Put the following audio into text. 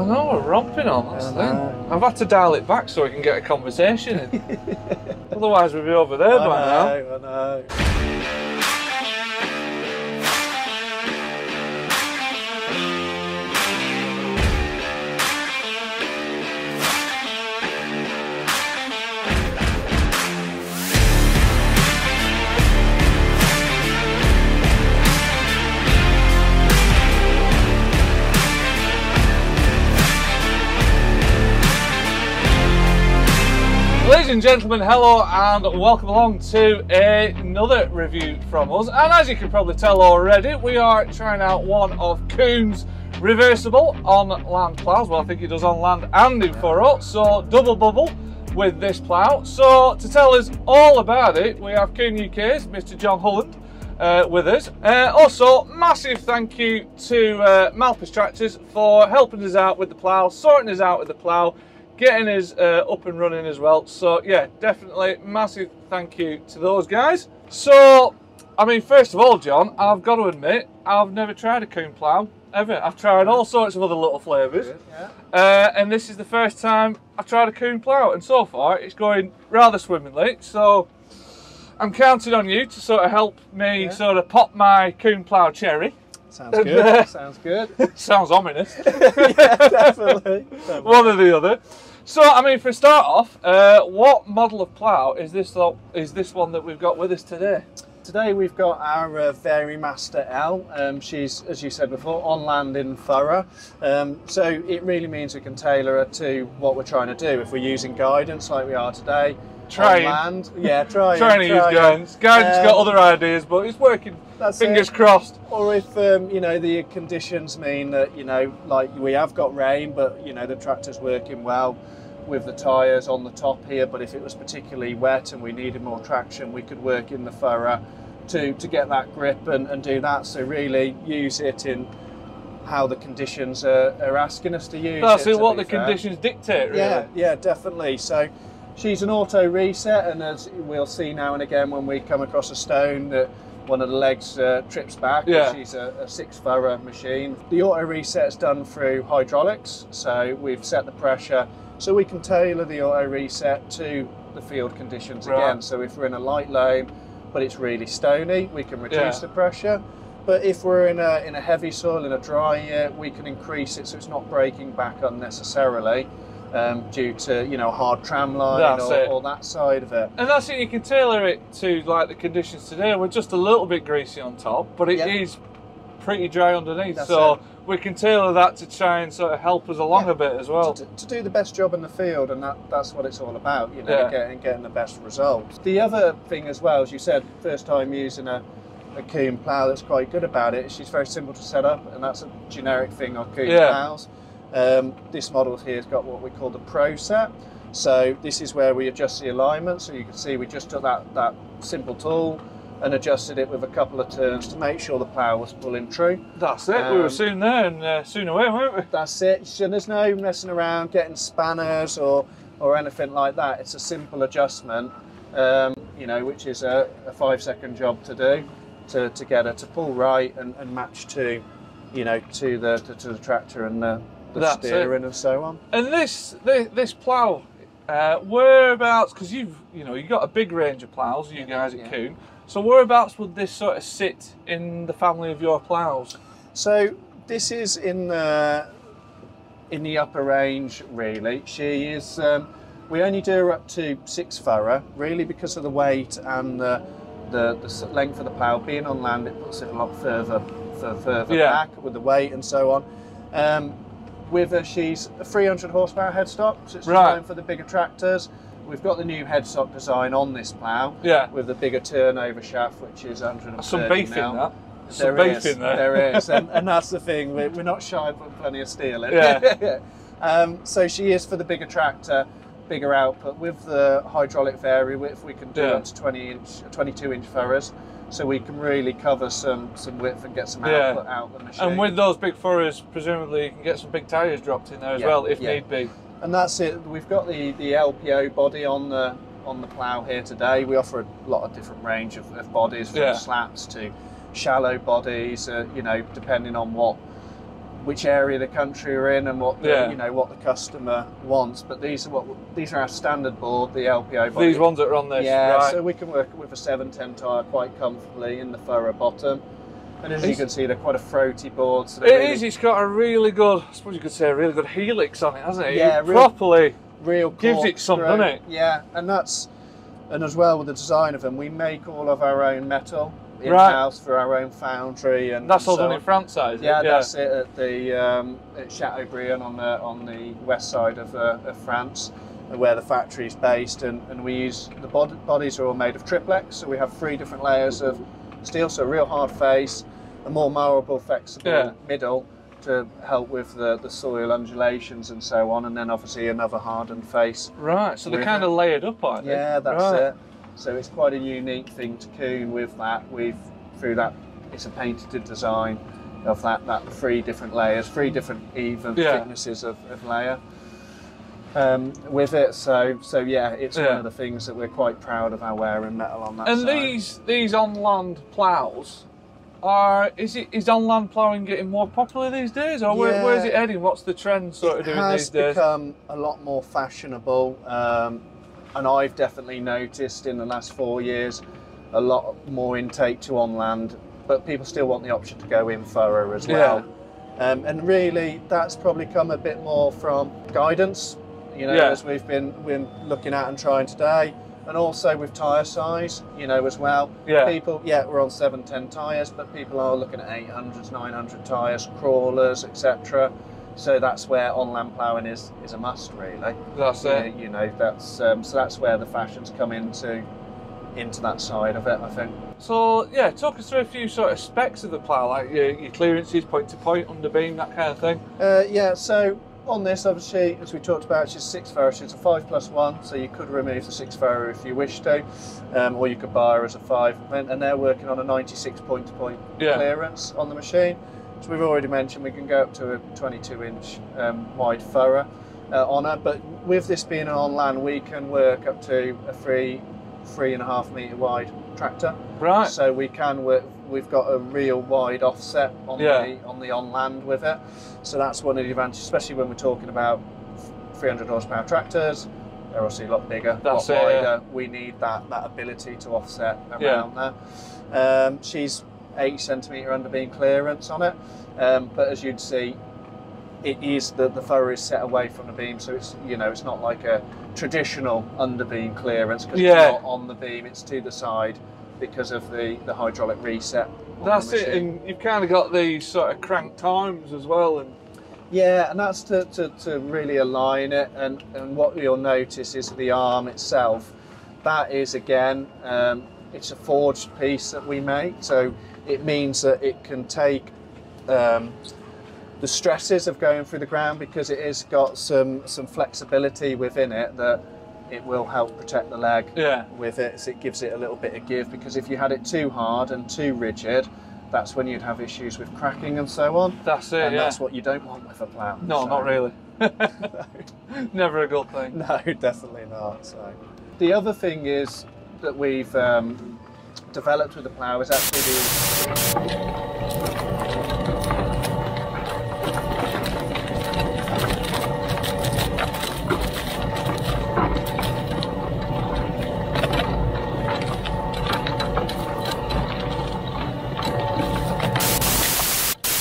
I know, a romping almost then. I've had to dial it back so we can get a conversation in. Otherwise we'd be over there by now. I know. Ladies and gentlemen, hello and welcome along to another review from us. And as you can probably tell already, we are trying out one of Kuhn's reversible on land plows. Well, I think he does on land and in furrow, so double bubble with this plow. So to tell us all about it, we have Kuhn UK's Mr. John Holland with us. Also, massive thank you to Malpas Tractors for helping us out with the plow, sorting us out with the plow, getting us up and running as well. So yeah, definitely massive thank you to those guys. So I mean, first of all, John, I've got to admit I've never tried a Kuhn plow ever. I've tried all sorts of other little flavours, and this is the first time I've tried a Kuhn plow, and so far it's going rather swimmingly. So I'm counting on you to sort of help me sort of pop my Kuhn plow cherry. Sounds good. Sounds good. Sounds ominous. Yeah, definitely. One or the other. So, I mean, for a start off, what model of plough is this? Is this one that we've got with us today? Today we've got our Vari-Master L. She's, as you said before, on land in furrow. So it really means we can tailor her to what we're trying to do. If we're using guidance like we are today, trying to use guidance. Guidance got other ideas, but it's working. Fingers crossed. Or if you know, the conditions mean that, you know, like we have got rain, but you know the tractor's working well with the tyres on the top here. But if it was particularly wet and we needed more traction, we could work in the furrow to get that grip and do that. So really use it in how the conditions are asking us to use. That's it, what the conditions dictate, really. Yeah, yeah, definitely. So she's an auto reset, and as we'll see now and again when we come across a stone that one of the legs trips back. Yeah. She's a 6-furrow machine. The auto reset's done through hydraulics, so we've set the pressure so we can tailor the auto reset to the field conditions again. So if we're in a light loam but it's really stony, we can reduce the pressure. But if we're in a heavy soil, in a dry year, we can increase it so it's not breaking back unnecessarily. Due to, you know, hard tram line or that side of it. And that's it, you can tailor it to like the conditions today. We're just a little bit greasy on top, but it is pretty dry underneath. So we can tailor that to try and sort of help us along a bit as well. To do the best job in the field, and that's what it's all about, you know, getting the best results. The other thing as well, as you said, first time using a Kuhn plough that's quite good about it, she's very simple to set up, and that's a generic thing on Kuhn ploughs. This model here has got what we call the Pro Set. So this is where we adjust the alignment. So you can see we just took that simple tool and adjusted it with a couple of turns to make sure the plough was pulling true. That's it, we were soon there and soon away, weren't we? That's it, so there's no messing around getting spanners or anything like that. It's a simple adjustment, you know, which is a 5-second job to do to get her to pull right and match to, you know, to the tractor and the steering and so on. And this plough, whereabouts? Because you got a big range of ploughs, you guys at Kuhn. So whereabouts would this sort of sit in the family of your ploughs? So this is in the upper range, really. She is. We only do her up to 6-furrow, really, because of the weight and the length of the plough. Being on land, it puts it a lot further back with the weight and so on. With her, she's a 300 horsepower headstock, so it's designed for the bigger tractors. We've got the new headstock design on this plough with the bigger turnover shaft, which is 130. Some beef in that. Some beef in there. There is, and that's the thing. We're not shy, but plenty of steel in it. Yeah. So she is for the bigger tractor, bigger output. With the hydraulic vary width, we can do up to 22-inch furrows. So we can really cover some width and get some output out of the machine. And with those big furrows, presumably you can get some big tyres dropped in there as well, if need be. And that's it. We've got the LPO body on the plough here today. We offer a lot of different range of bodies, from slaps to shallow bodies, you know, depending on what which area of the country we're in and what the, you know, what the customer wants. But these are what our standard board, the LPO. Body. These ones that are on this. Yeah, right. So we can work with a 710 tyre quite comfortably in the furrow bottom. And as you can see, they're quite a throaty board. So it really is. It's got a really good, I suppose you could say, a really good helix on it, hasn't it? Yeah, real gives it something, doesn't it? Yeah, and that's, and as well with the design of them, we make all of our own metal in house for our own foundry, and that's all done in France, is it? Yeah, that's it at the at Chateaubriand on the west side of France, where the factory is based, and we use the bodies are all made of triplex, so we have 3 different layers of steel, so a real hard face, a more malleable, flexible middle to help with the soil undulations and so on, and then obviously another hardened face. Right, so they're kind of layered up, aren't they? Yeah, that's it. So it's quite a unique thing to Kuhn with that. We've, through that, it's a painted design of that 3 different layers, 3 different even thicknesses of layer with it. So yeah, it's one of the things that we're quite proud of, our wearing metal on that side. And these on-land plows, is on-land ploughing getting more popular these days, or where is it heading? What's the trend sort of doing these days? It has become a lot more fashionable, and I've definitely noticed in the last 4 years a lot more intake to on-land, but people still want the option to go in furrow as well. And really, that's probably come a bit more from guidance, you know, as we've been looking at and trying today. And also with tyre size, you know, as well. Yeah. People, we're on 710 tyres, but people are looking at 800s, 900 tyres, crawlers, etc. So that's where on-land ploughing is a must, really. That's it. You know, that's so that's where the fashions come into that side of it, I think. So yeah, talk us through a few sort of specs of the plough, like your clearances, point to point, underbeam, that kind of thing. Yeah. So. On this, obviously, as we talked about, it's just 6 furrows. It's a 5+1, so you could remove the 6 furrow if you wish to, or you could buy her as a 5. And they're working on a 96 point-to-point clearance on the machine. So we've already mentioned we can go up to a 22-inch wide furrow on her. But with this being an on-land, we can work up to a 3.5 metre wide tractor. Right. So we can work. We've got a real wide offset on the on-land with it, so that's one of the advantages, especially when we're talking about 300 horsepower tractors. They're obviously a lot bigger, a lot wider. We need that ability to offset around there. She's 8 centimetre underbeam clearance on it, but as you'd see, it is the furrow is set away from the beam, so it's, you know, it's not like a traditional underbeam clearance because it's not on the beam; it's to the side, because of the hydraulic reset. That's it, and you've kind of got these sort of crank times as well. And yeah, and that's to really align it, and what you'll notice is the arm itself. That is, again, it's a forged piece that we make, so it means that it can take the stresses of going through the ground, because it has got some flexibility within it that it will help protect the leg with it, so it gives it a little bit of give, because if you had it too hard and too rigid, that's when you'd have issues with cracking and so on. That's it, and that's what you don't want with a plough. No, so. Not really. Never a good thing. No, definitely not. So. The other thing is that we've developed with the plough is actually the...